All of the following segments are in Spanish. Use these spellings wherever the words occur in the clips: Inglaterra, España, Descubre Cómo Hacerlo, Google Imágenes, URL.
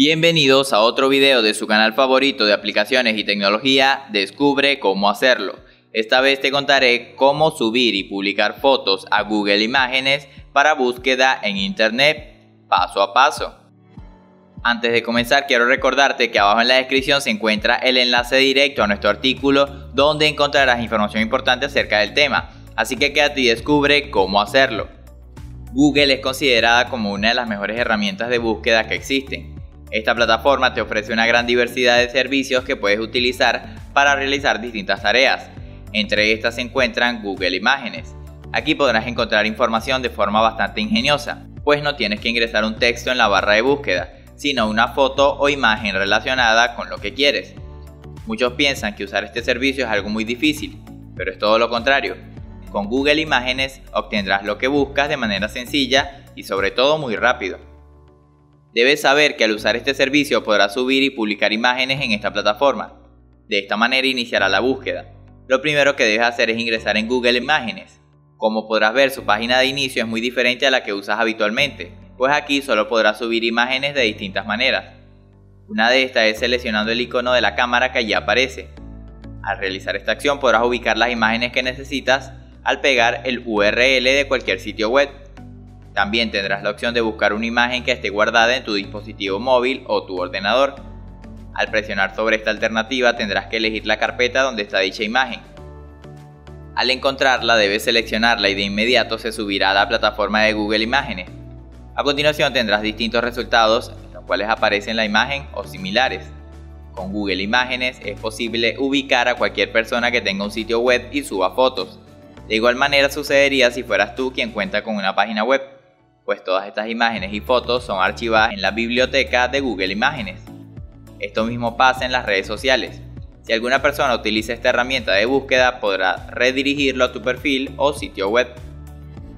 Bienvenidos a otro video de su canal favorito de aplicaciones y tecnología, Descubre Cómo Hacerlo. Esta vez te contaré cómo subir y publicar fotos a Google Imágenes para búsqueda en Internet, paso a paso. Antes de comenzar, quiero recordarte que abajo en la descripción se encuentra el enlace directo a nuestro artículo donde encontrarás información importante acerca del tema, así que quédate y descubre cómo hacerlo. Google es considerada como una de las mejores herramientas de búsqueda que existen. Esta plataforma te ofrece una gran diversidad de servicios que puedes utilizar para realizar distintas tareas. Entre estas se encuentran Google Imágenes. Aquí podrás encontrar información de forma bastante ingeniosa, pues no tienes que ingresar un texto en la barra de búsqueda, sino una foto o imagen relacionada con lo que quieres. Muchos piensan que usar este servicio es algo muy difícil, pero es todo lo contrario. Con Google Imágenes obtendrás lo que buscas de manera sencilla y sobre todo muy rápido. Debes saber que al usar este servicio podrás subir y publicar imágenes en esta plataforma. De esta manera iniciará la búsqueda. Lo primero que debes hacer es ingresar en Google Imágenes. Como podrás ver, su página de inicio es muy diferente a la que usas habitualmente, pues aquí solo podrás subir imágenes de distintas maneras. Una de estas es seleccionando el icono de la cámara que allí aparece. Al realizar esta acción podrás ubicar las imágenes que necesitas al pegar el URL de cualquier sitio web. También tendrás la opción de buscar una imagen que esté guardada en tu dispositivo móvil o tu ordenador. Al presionar sobre esta alternativa tendrás que elegir la carpeta donde está dicha imagen. Al encontrarla debes seleccionarla y de inmediato se subirá a la plataforma de Google Imágenes. A continuación tendrás distintos resultados en los cuales aparecen la imagen o similares. Con Google Imágenes es posible ubicar a cualquier persona que tenga un sitio web y suba fotos. De igual manera sucedería si fueras tú quien cuenta con una página web, pues todas estas imágenes y fotos son archivadas en la biblioteca de Google Imágenes. Esto mismo pasa en las redes sociales. Si alguna persona utiliza esta herramienta de búsqueda podrá redirigirlo a tu perfil o sitio web.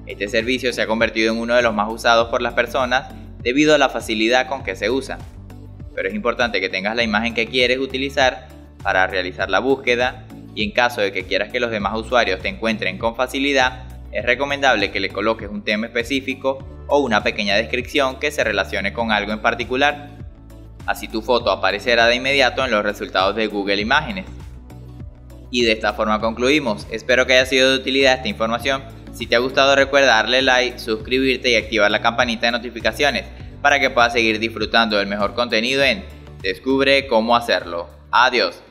Este servicio se ha convertido en uno de los más usados por las personas debido a la facilidad con que se usa. Pero es importante que tengas la imagen que quieres utilizar para realizar la búsqueda y en caso de que quieras que los demás usuarios te encuentren con facilidad, es recomendable que le coloques un tema específico o una pequeña descripción que se relacione con algo en particular. Así tu foto aparecerá de inmediato en los resultados de Google Imágenes. Y de esta forma concluimos. Espero que haya sido de utilidad esta información. Si te ha gustado, recuerda darle like, suscribirte y activar la campanita de notificaciones para que puedas seguir disfrutando del mejor contenido en Descubre Cómo Hacerlo. Adiós.